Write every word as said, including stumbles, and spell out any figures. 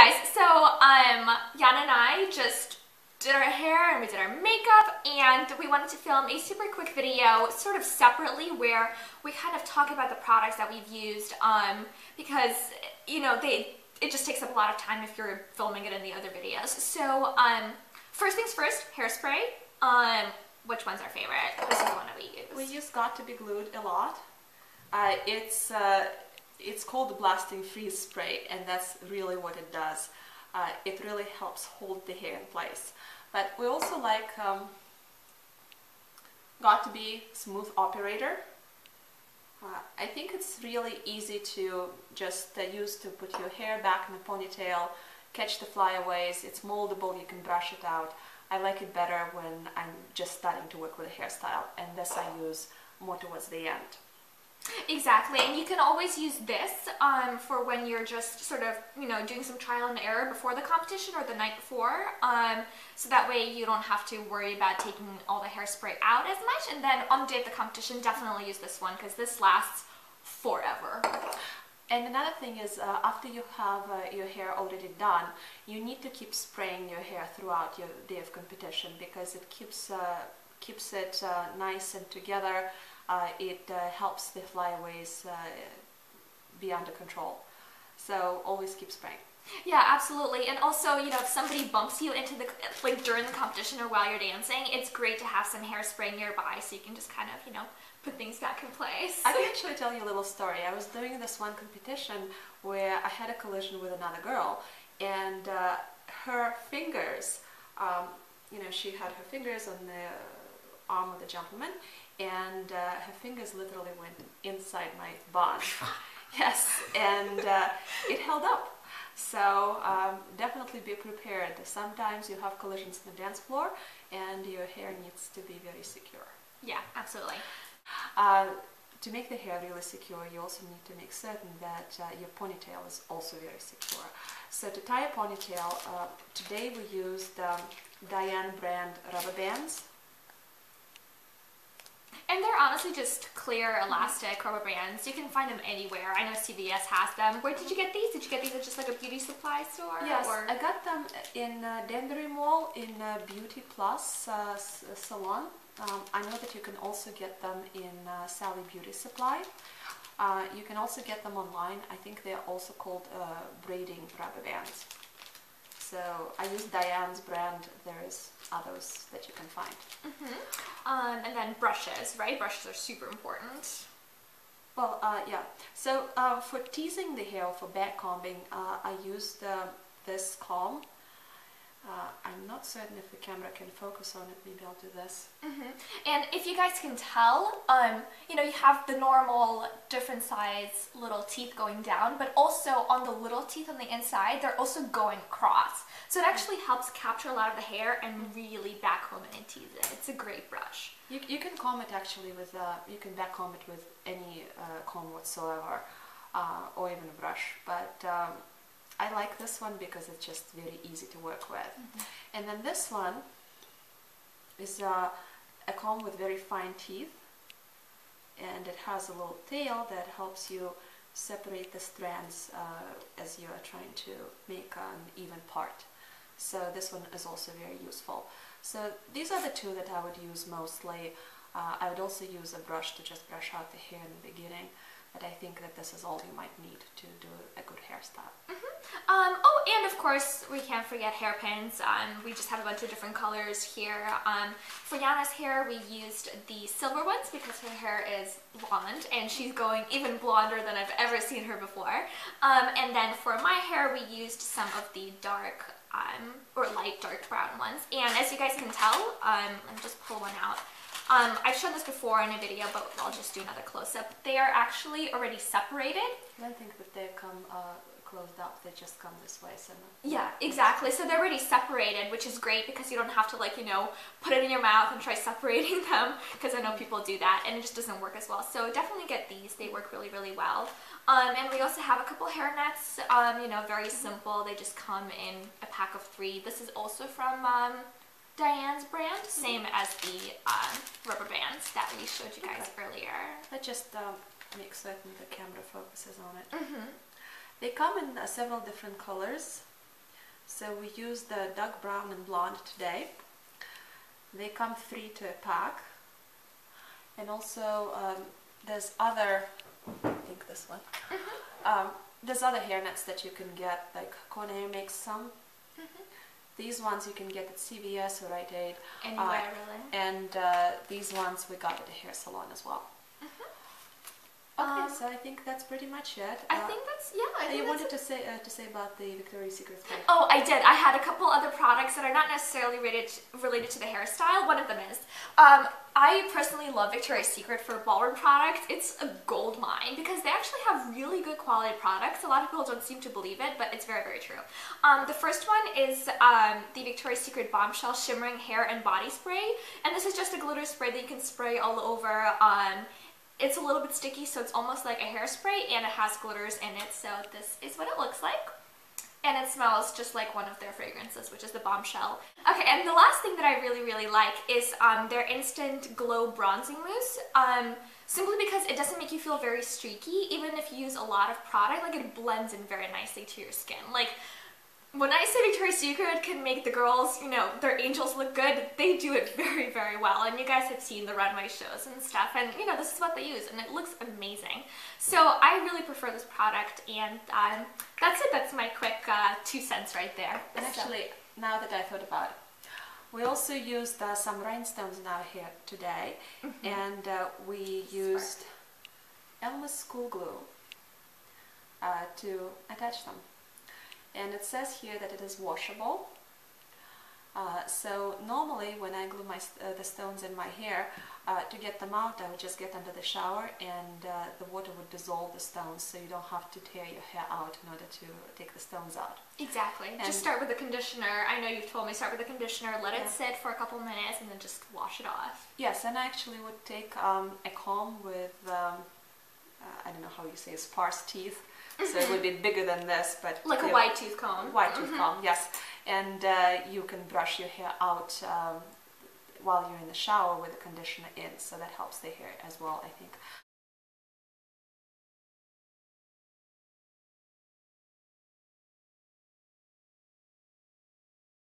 guys, so um, Yana and I just did our hair and we did our makeup, and we wanted to film a super quick video sort of separately where we kind of talk about the products that we've used, um, because, you know, they it just takes up a lot of time if you're filming it in the other videos. So um, first things first, hairspray. Um, which one's our favorite? This is the one that we use. We use Got to Be Glued a lot. Uh, it's, uh, it's called Blasting Freeze Spray, and that's really what it does. Uh, it really helps hold the hair in place. But we also like um, Got to Be Smooth Operator. Uh, I think it's really easy to just uh, use to put your hair back in a ponytail, catch the flyaways. It's moldable, you can brush it out. I like it better when I'm just starting to work with a hairstyle, and this I use more towards the end. Exactly, and you can always use this um, for when you're just sort of, you know, doing some trial and error before the competition or the night before, um, so that way you don't have to worry about taking all the hairspray out as much. And then on the day of the competition, definitely use this one because this lasts forever. And another thing is, uh, after you have uh, your hair already done, you need to keep spraying your hair throughout your day of competition because it keeps, uh, keeps it uh, nice and together. Uh, it uh, helps the flyaways uh, be under control. So always keep spraying. Yeah, absolutely. And also, you know, if somebody bumps you into the, like during the competition or while you're dancing, it's great to have some hairspray nearby so you can just kind of, you know, put things back in place. I can actually tell you a little story. I was doing this one competition where I had a collision with another girl, and uh, her fingers, um, you know, she had her fingers on the arm of the gentleman, and uh, her fingers literally went inside my bun. Yes, and uh, it held up. So um, definitely be prepared. Sometimes you have collisions on the dance floor and your hair needs to be very secure. Yeah, absolutely. Uh, to make the hair really secure, you also need to make certain that uh, your ponytail is also very secure. So to tie a ponytail, uh, today we used um, Diane brand rubber bands. And they're honestly just clear, elastic rubber bands. You can find them anywhere. I know C V S has them. Where did you get these? Did you get these at just like a beauty supply store? Yes, or? I got them in uh, Danbury Mall in uh, Beauty Plus uh, salon. Um, I know that you can also get them in uh, Sally Beauty Supply. Uh, you can also get them online. I think they're also called uh, braiding rubber bands. So I use Diane's brand. There's others that you can find. Mm-hmm. um, and then brushes, right? Brushes are super important. Well, uh, yeah. So uh, for teasing the hair, for back combing, uh, I used uh, this comb. Uh, I'm not certain if the camera can focus on it. Maybe I'll do this. Mm-hmm. And if you guys can tell, um, you know, you have the normal different size little teeth going down, but also on the little teeth on the inside, they're also going across. So it actually helps capture a lot of the hair and really backcomb it and tease it. It's a great brush. You, you can comb it actually with, uh, you can backcomb it with any uh, comb whatsoever, uh, or even a brush, but um, I like this one because it's just very easy to work with. Mm-hmm. And then this one is uh, a comb with very fine teeth, and it has a little tail that helps you separate the strands uh, as you are trying to make an even part. So this one is also very useful. So these are the two that I would use mostly. Uh, I would also use a brush to just brush out the hair in the beginning. But I think that this is all you might need to do a good hairstyle. Mm-hmm. um, oh, and of course, we can't forget hairpins. Um, we just have a bunch of different colors here. Um, for Yana's hair, we used the silver ones because her hair is blonde, and she's going even blonder than I've ever seen her before. Um, and then for my hair, we used some of the dark um, or light dark brown ones. And as you guys can tell, um, let me just pull one out. Um, I've shown this before in a video, but I'll just do another close-up. They are actually already separated. I don't think that they come uh, closed up. They just come this way. So yeah, exactly. So they're already separated, which is great because you don't have to, like, you know, put it in your mouth and try separating them, because I know people do that, and it just doesn't work as well. So definitely get these. They work really, really well. Um, and we also have a couple hair nets, um, you know, very simple. They just come in a pack of three. This is also from... Um, Diane's brand, same as the um, rubber bands that we showed you guys okay. earlier. Let's just um, make certain the camera focuses on it. Mm-hmm. They come in uh, several different colors. So we use the dark brown and blonde today. They come three to a pack. And also um, there's other, I think this one, mm-hmm. um, there's other hair nets that you can get, like Conair makes some. Mm-hmm. These ones you can get at C V S or Rite Aid. Anywhere uh, really. And uh, these ones we got at the hair salon as well. Okay, um, so I think that's pretty much it. Uh, I think that's, yeah. I think you that's wanted to say uh, to say about the Victoria's Secret thing. Oh, I did. I had a couple other products that are not necessarily related to, related to the hairstyle. One of them is. Um, I personally love Victoria's Secret for ballroom products. It's a gold mine because they actually have really good quality products. A lot of people don't seem to believe it, but it's very, very true. Um, the first one is um, the Victoria's Secret Bombshell Shimmering Hair and Body Spray. And this is just a glitter spray that you can spray all over. Um, It's a little bit sticky, so it's almost like a hairspray, and it has glitters in it, so this is what it looks like. And it smells just like one of their fragrances, which is the Bombshell. Okay, and the last thing that I really, really like is um, their Instant Glow Bronzing Mousse. Um, simply because it doesn't make you feel very streaky, even if you use a lot of product, like it blends in very nicely to your skin. Like, when I say Victoria's Secret can make the girls, you know, their angels look good, they do it very, very well. And you guys have seen the runway shows and stuff, and, you know, this is what they use, and it looks amazing. So I really prefer this product, and um, that's it. That's my quick uh, two cents right there. And so. Actually, now that I thought about it, we also used uh, some rhinestones in our hair today, mm-hmm. and uh, we used Smart. Elmer's Cool Glue uh, to attach them. And it says here that it is washable. Uh, so normally when I glue my st uh, the stones in my hair, uh, to get them out I would just get under the shower and uh, the water would dissolve the stones, so you don't have to tear your hair out in order to take the stones out. Exactly. And just start with the conditioner. I know you've told me start with the conditioner, let yeah. it sit for a couple minutes and then just wash it off. Yes, and I actually would take um, a comb with, um, uh, I don't know how you say, sparse teeth. So it would be bigger than this, but like a white tooth comb. White tooth mm-hmm. comb, yes. And uh, you can brush your hair out um, while you're in the shower with the conditioner in, so that helps the hair as well, I think.